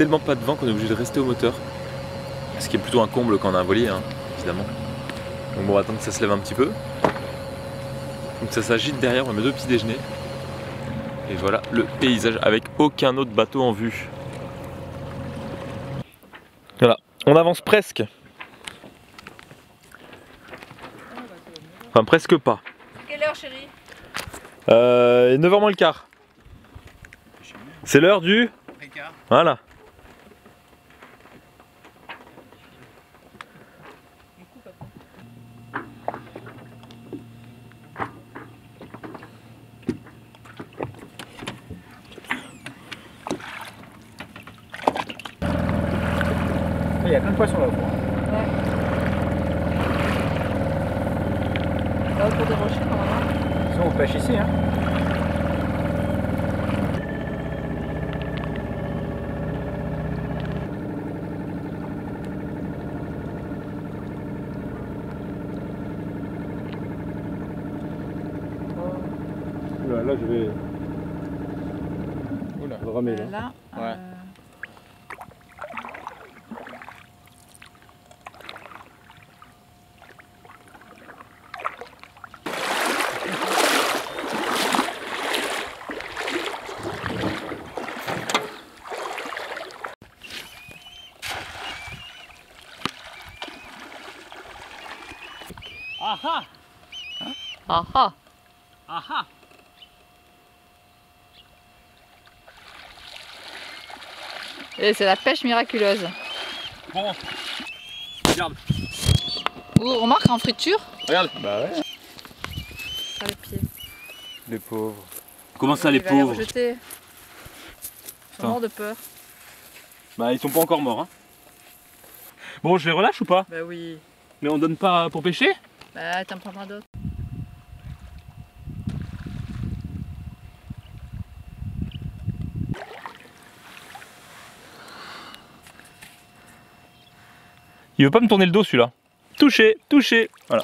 tellement pas de vent qu'on est obligé de rester au moteur. Ce qui est plutôt un comble quand on a un voilier, hein, évidemment. Donc bon, on va attendre que ça se lève un petit peu. Donc ça s'agite derrière, on va mettre deux petits déjeuners. Et voilà le paysage avec aucun autre bateau en vue. Voilà, on avance presque. Enfin presque pas. Quelle heure, chérie? 9h moins le quart. C'est l'heure du... Voilà. Il y a plein de poissons là-haut. Ouais. Là-haut pour des rochers, normalement. Sinon, on pêche ici, hein. Là, là, je vais. Oula, je vais ramer là. Là, ouais. Aha! Hein? Aha! Aha! Et c'est la pêche miraculeuse. Bon, regarde. Oh, on marque en friture. Regarde. Bah ouais. Ah, les pieds. Les pauvres. Comment ça, les pauvres? Ils sont morts de peur. Bah, ils sont pas encore morts. Hein. Bon, je les relâche ou pas? Bah oui. Mais on donne pas pour pêcher? Bah, t'en prendras d'autres. Il veut pas me tourner le dos celui-là. Touché, touché. Voilà.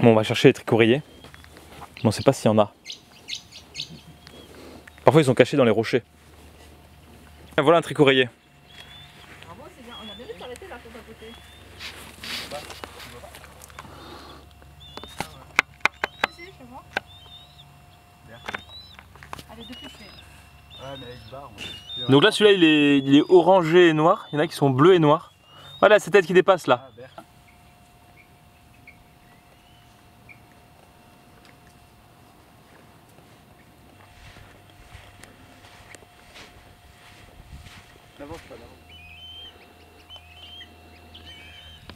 Bon, on va chercher les tricouriers. Mais on sait pas s'il y en a. Parfois ils sont cachés dans les rochers. Voilà un tricourier. Donc là celui-là il est orangé et noir, il y en a qui sont bleus et noirs. Voilà cette tête qui dépasse là.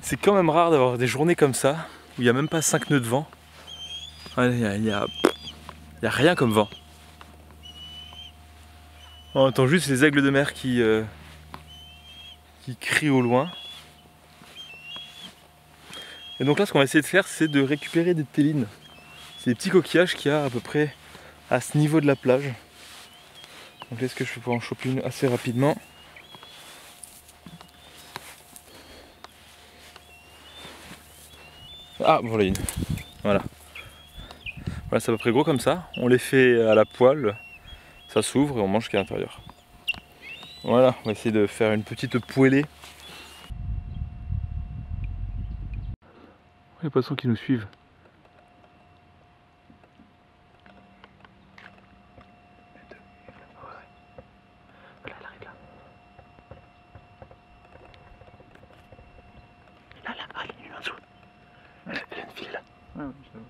C'est quand même rare d'avoir des journées comme ça, où il n'y a même pas 5 nœuds de vent. Il n'y a rien comme vent. On entend juste les aigles de mer qui crient au loin. Et donc là, ce qu'on va essayer de faire, c'est de récupérer des télines. C'est des petits coquillages qu'il y a à peu près à ce niveau de la plage. Donc est-ce que je vais pouvoir en choper une assez rapidement? Ah, voilà une. Voilà. Voilà, c'est à peu près gros comme ça. On les fait à la poêle. Ça s'ouvre et on mange ce qu'il y a à l'intérieur. Voilà, on va essayer de faire une petite poêlée. Les poissons qui nous suivent. Voilà, elle arrive là. Là, là, ah, elle est nulle en dessous. Elle a une file là. Ouais, je sais.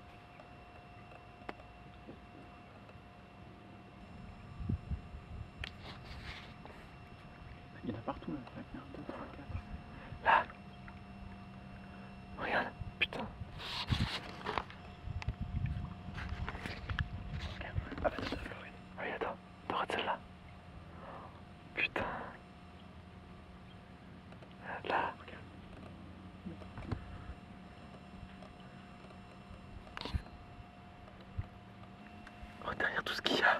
Il y en a partout là, 1, 2, 3, 4. Là! Regarde! Putain! Ah bah c'est de Floride! Ah oui, attends, tu auras celle-là! Putain! Là! Oh, derrière tout ce qu'il y a!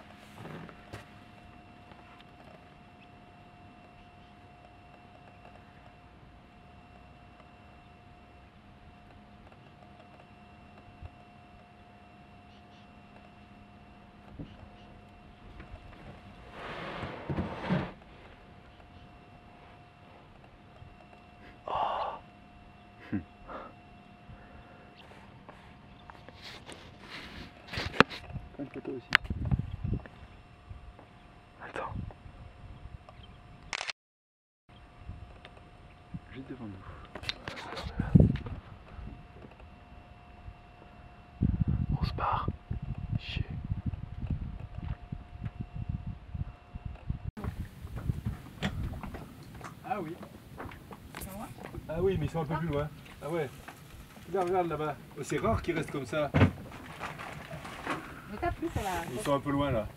prends une photo aussi. Attends. Juste devant nous. On se barre. Chier. Ah oui. Ah oui, mais ils sont un peu plus loin. Ah ouais. Regarde, regarde là-bas. Oh, c'est rare qu'ils restent comme ça. Ils sont un peu loin là.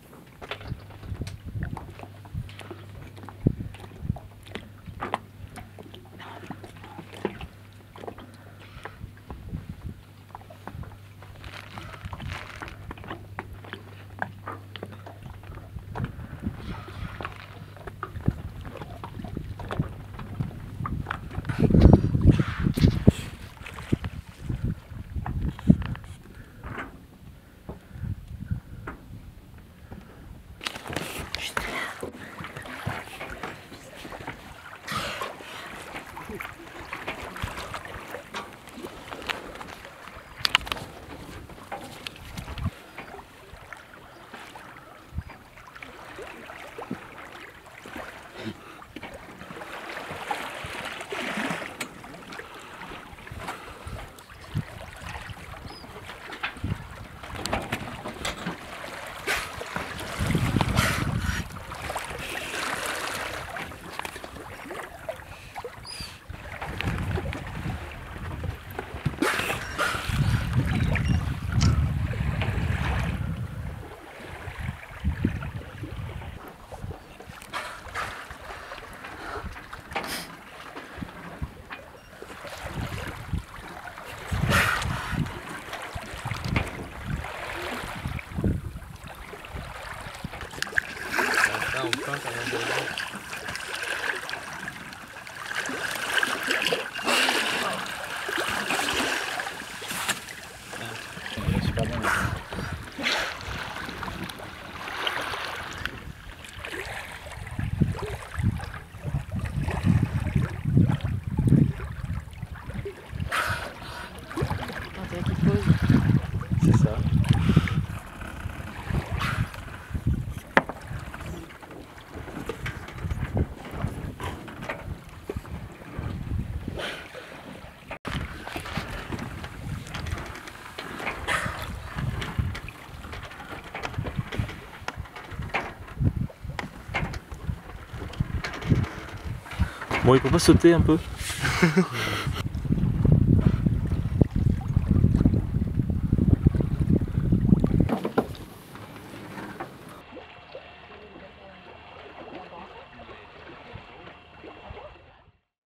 Bon, il peut pas sauter un peu.